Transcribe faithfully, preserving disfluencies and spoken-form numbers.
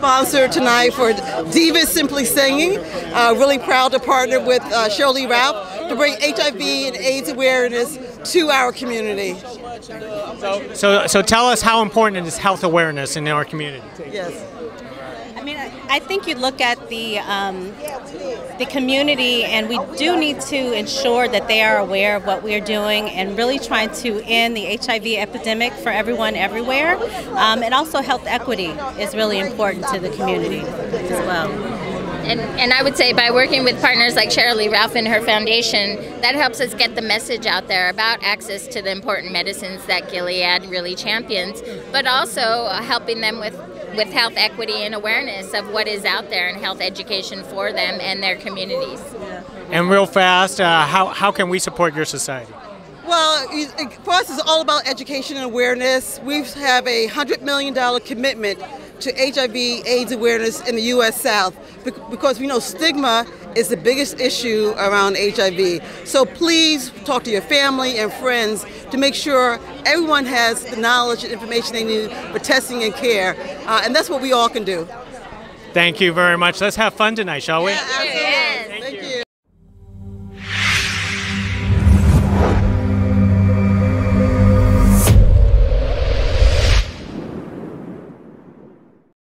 sponsor tonight for Divas Simply Singing. Uh, really proud to partner with uh, Sheryl Lee Ralph to bring H I V and AIDS awareness to our community. So, so, so tell us, how important is health awareness in our community? Yes. I mean, I think you look at the um, the community, and we do need to ensure that they are aware of what we're doing and really trying to end the H I V epidemic for everyone everywhere. Um, and also health equity is really important to the community as well. And, and I would say by working with partners like Sheryl Lee Ralph and her foundation, that helps us get the message out there about access to the important medicines that Gilead really champions, but also helping them with, with health equity and awareness of what is out there and health education for them and their communities. And real fast, uh, how, how can we support your society? Well, for us it's all about education and awareness. We have a one hundred million dollar commitment to H I V AIDS awareness in the U S South, because we know stigma is the biggest issue around H I V. So please talk to your family and friends to make sure everyone has the knowledge and information they need for testing and care. Uh, and that's what we all can do. Thank you very much. Let's have fun tonight, shall we? Yeah, absolutely.